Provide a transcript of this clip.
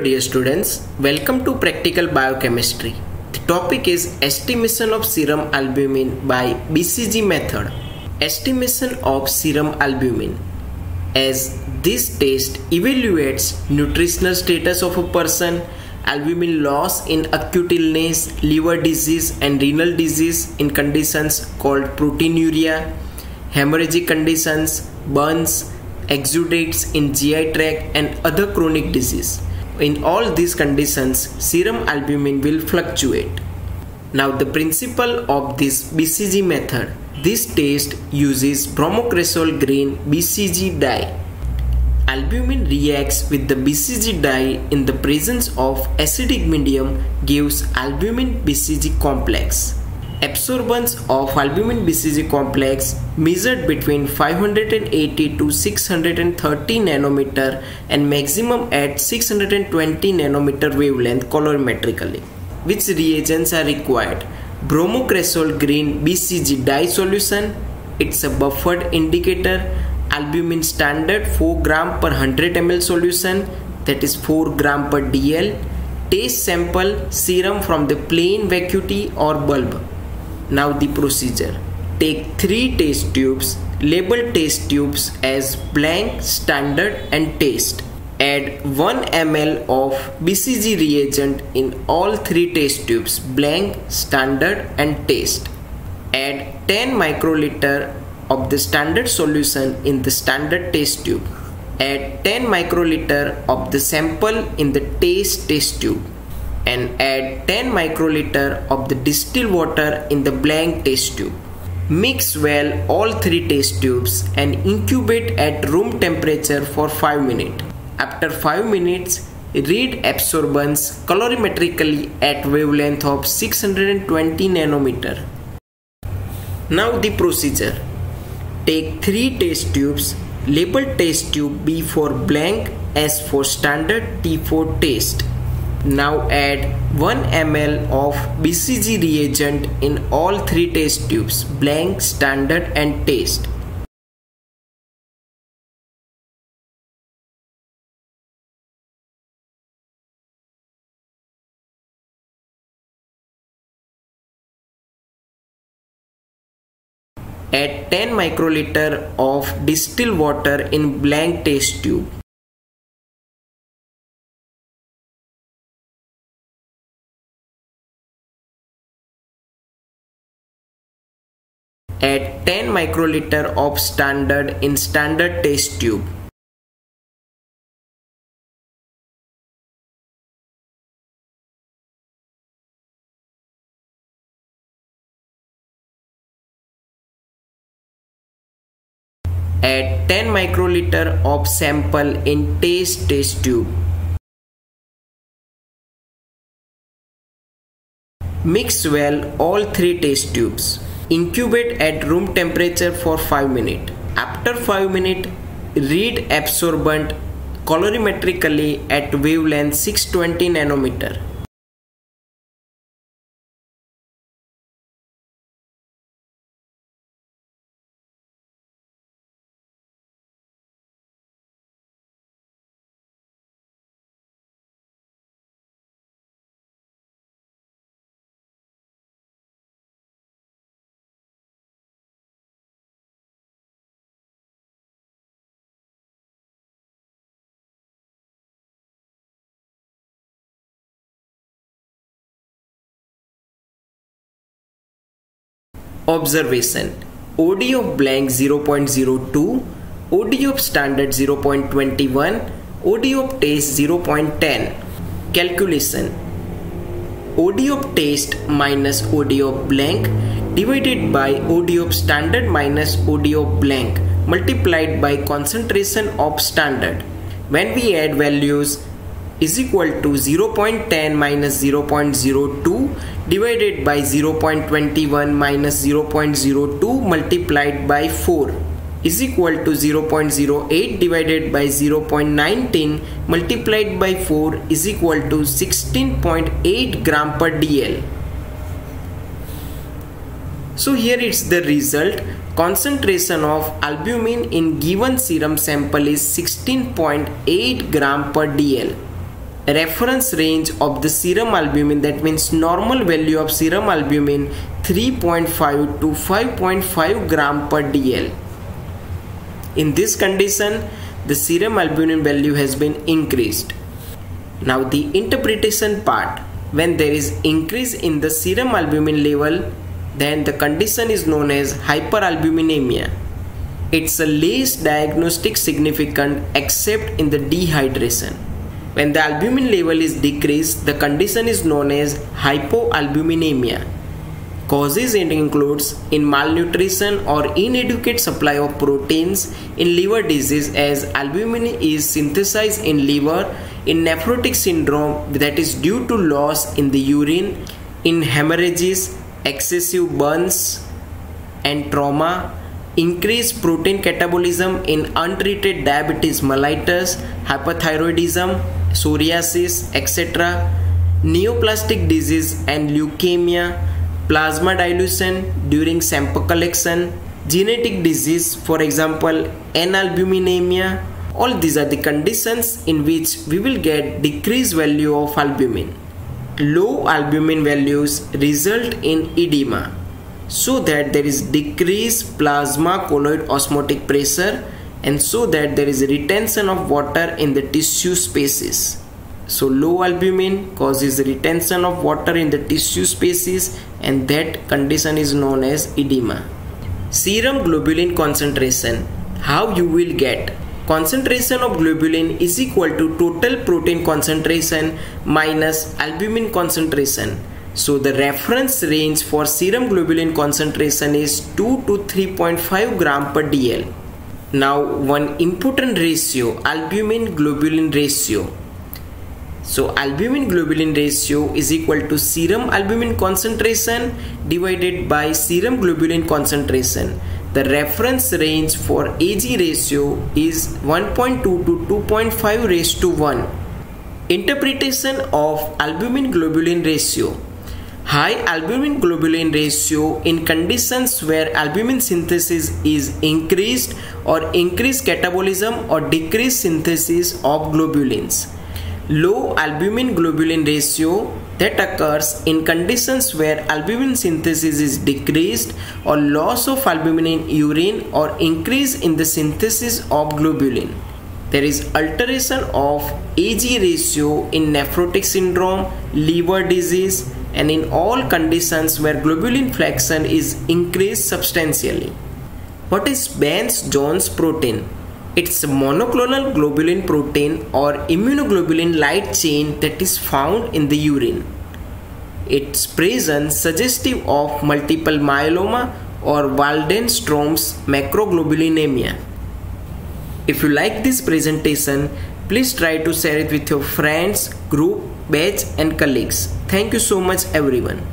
Hello dear students, welcome to Practical Biochemistry. The topic is estimation of serum albumin by BCG method. Estimation of serum albumin, as this test evaluates nutritional status of a person, albumin loss in acute illness, liver disease and renal disease in conditions called proteinuria, hemorrhagic conditions, burns, exudates in GI tract and other chronic disease. In all these conditions, serum albumin will fluctuate. Now the principle of this BCG method. This test uses bromocresol green BCG dye. Albumin reacts with the BCG dye in the presence of acidic medium, gives albumin BCG complex. Absorbance of albumin BCG complex measured between 580 to 630 nanometer and maximum at 620 nanometer wavelength colorimetrically. Which reagents are required? Bromocresol green BCG dye solution, it's a buffered indicator, albumin standard 4 gram per 100 ml solution, that is 4 gram per dl, taste sample, serum from the plain vacuity or bulb. Now the procedure. Take 3 taste tubes, label taste tubes as blank, standard and taste. Add 1 ml of BCG reagent in all 3 taste tubes, blank, standard and taste. Add 10 microliter of the standard solution in the standard taste tube. Add 10 microliter of the sample in the taste tube. And add 10 microliter of the distilled water in the blank test tube. Mix well all 3 test tubes and incubate at room temperature for 5 minutes. After 5 minutes, read absorbance colorimetrically at wavelength of 620 nanometer. Now the procedure. Take 3 test tubes, label test tube B for blank, S for standard, T for taste. Now add 1 ml of BCG reagent in all 3 taste tubes, blank, standard and taste. Add 10 microliter of distilled water in blank taste tube. Add 10 microliter of standard in standard taste tube. Add 10 microliter of sample in taste tube. Mix well all 3 taste tubes. Incubate at room temperature for 5 minutes. After 5 minutes, read absorbant colorimetrically at wavelength 620 nanometer. Observation. OD of blank 0.02, OD of standard 0.21, OD of taste 0.10. Calculation. OD of taste minus OD of blank divided by OD of standard minus OD of blank multiplied by concentration of standard. When we add values, is equal to 0.10 minus 0.02 divided by 0.21 minus 0.02 multiplied by 4 is equal to 0.08 divided by 0.19 multiplied by 4 is equal to 16.8 gram per dl. So here is the result. Concentration of albumin in given serum sample is 16.8 gram per dl. reference range of the serum albumin, that means normal value of serum albumin 3.5 to 5.5 gram per dl. In this condition, the serum albumin value has been increased. Now the interpretation part. When there is increase in the serum albumin level, then the condition is known as hyperalbuminemia. It's a less diagnostic significant except in the dehydration. When the albumin level is decreased, the condition is known as hypoalbuminemia. Causes it includes in malnutrition or inadequate supply of proteins, in liver disease as albumin is synthesized in liver, in nephrotic syndrome that is due to loss in the urine, in hemorrhages, excessive burns and trauma, increased protein catabolism in untreated diabetes mellitus, hyperthyroidism, psoriasis, etc., neoplastic disease and leukemia, plasma dilution during sample collection, genetic disease, for example analbuminemia. All these are the conditions in which we will get decreased value of albumin. Low albumin values result in edema, so that there is decreased plasma colloid osmotic pressure, and so that there is retention of water in the tissue spaces. So low albumin causes retention of water in the tissue spaces, and that condition is known as edema. Serum globulin concentration. How you will get? Concentration of globulin is equal to total protein concentration minus albumin concentration. So the reference range for serum globulin concentration is 2 to 3.5 gram per dl. Now one important ratio, albumin globulin ratio. So albumin globulin ratio is equal to serum albumin concentration divided by serum globulin concentration. The reference range for Ag ratio is 1.2 to 2.5 raised to 1. Interpretation of albumin globulin ratio. High albumin globulin ratio in conditions where albumin synthesis is increased or increased catabolism or decreased synthesis of globulins. Low albumin globulin ratio that occurs in conditions where albumin synthesis is decreased or loss of albumin in urine or increase in the synthesis of globulin. There is alteration of Ag ratio in nephrotic syndrome, liver disease, and in all conditions where globulin fraction is increased substantially. What is Bence Jones protein? It's a monoclonal globulin protein or immunoglobulin light chain that is found in the urine. Its presence suggestive of multiple myeloma or Waldenstrom's macroglobulinemia. If you like this presentation, please try to share it with your friends, group, batch and colleagues. Thank you so much everyone.